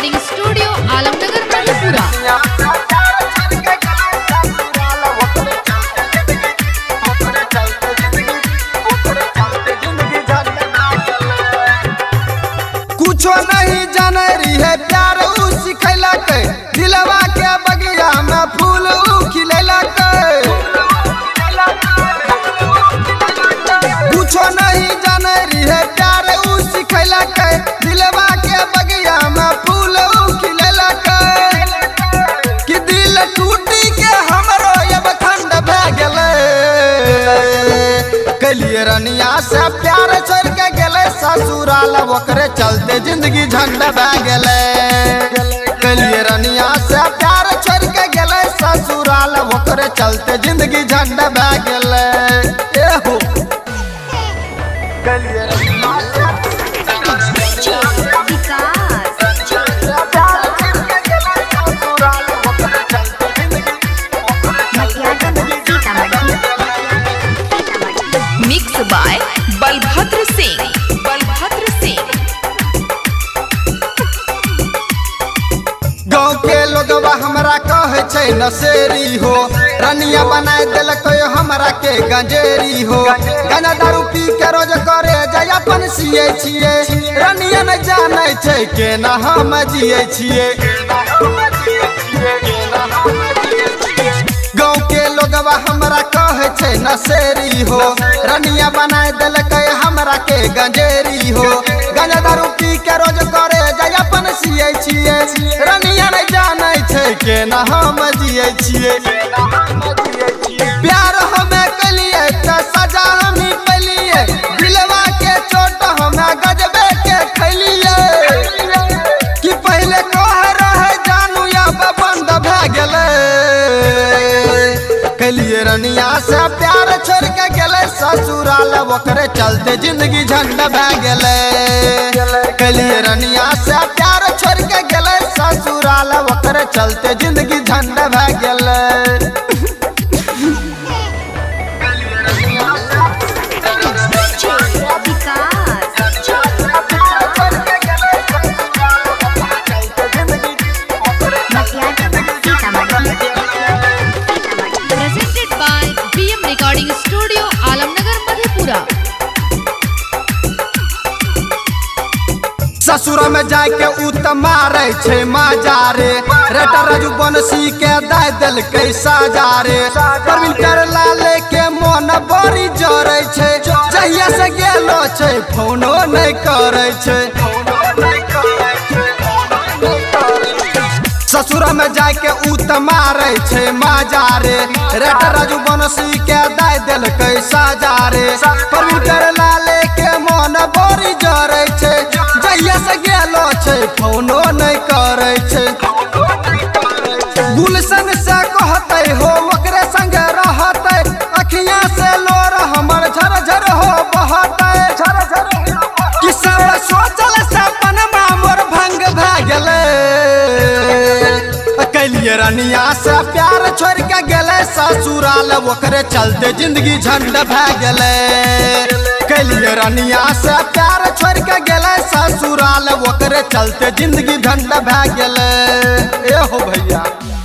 Recording studio Alamnagar Manipura. कुछो नहीं जाने रही प्यार उ सिखैला के दिलवा के बगिया में फूल उ खिलैला के। कुछो नहीं जाने रही प्यार उ सिखैला के दिलवा के बगिया में फूल उ खिलैला के। कि दिल टूटी के हमरो अब खंड भए गेलै कलिए रनिया से प्यार छोड़ के गेलै ससुराल ओकरे चलते जिंदगी झंड हो गेलै। कलिए रनिया से प्यार छोड़ के गेलै ससुराल ओकरे चलते जिंदगी झंड हो गेलै। एहो कलिए रनिया मिक्स बाय बलभद्र सिंह। गाँव के लोगवा हमरा कहे छै नशेरी हो, रनिया बनाए देलक हमरा के गंजेरी हो। गाना दारू पी के रोज करे जाय अपन सिए छिए, रनिया न जाने छै केना हम जिए छिए। गाँव के लोगवा हमरा कहे छै नशेरी हो, रनिया बनाए देलक हमरा के गंजेरी हो। गाना दारू पी के रोज करे जाय अपन सिए छिए, रनिया न जाने छै केना हम जिए छिए। प्यार हमें कलिए त सजा हमी पलिए, दिलवा के चोट हमें गजबे के खैलिए। कि पहले कह रहे जानू अब बंद भे गेलै, कलिए रनिया से प्यार छोड़ के गेलै ससुराल ओकरे चलते जिंदगी झंड भे गेलै। कलिए रनिया से प्यार छोड़ के गेलै ससुराल ओकरे चलते जिंदगी झंड भए गेलै। Presented by BM recording studio Alamnagar Madhepura. ससुर में जाके उत मारे छे माजारे, रेटा राजू बनसी के दाय दिल के साजारे। परमिल कर लाले के मन बड़ी जरे छे, जहिया से गेलो छे फोनो नहीं करे छे। ससुर में जाके उत मारे छे माजारे, रेटा राजू बनसी के दाय दिल के साजारे। परमिल कर लाले के मन बड़ी जरे छे, गेलो छे फोनो नहीं करे छे। गुलशन से कहते हो ओकरे संग रहते, अखियां से लोर हमर झरझर हो बहते। कि सब सोचल से पनमा मोर भंग भए गेलै, कलिए रनिया से प्यार छोड़ के गेलै ससुराल ओकरे चलते जिंदगी झंड भए गेलै। कलिए रनिया से प्यार छोड़ के गेलै ससुराल ओकरे चलते जिंदगी झंड भए गेलै। एहो भैया।